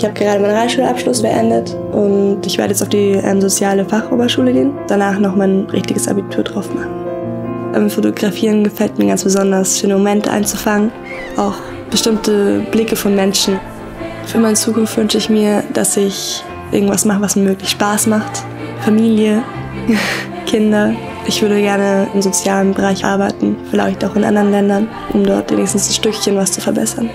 Ich habe gerade meinen Realschulabschluss beendet und ich werde jetzt auf die soziale Fachoberschule gehen. Danach noch mein richtiges Abitur drauf machen. Fotografieren gefällt mir ganz besonders, schöne Momente einzufangen, auch bestimmte Blicke von Menschen. Für meine Zukunft wünsche ich mir, dass ich irgendwas mache, was mir wirklich Spaß macht. Familie, Kinder. Ich würde gerne im sozialen Bereich arbeiten, vielleicht auch in anderen Ländern, um dort wenigstens ein Stückchen was zu verbessern.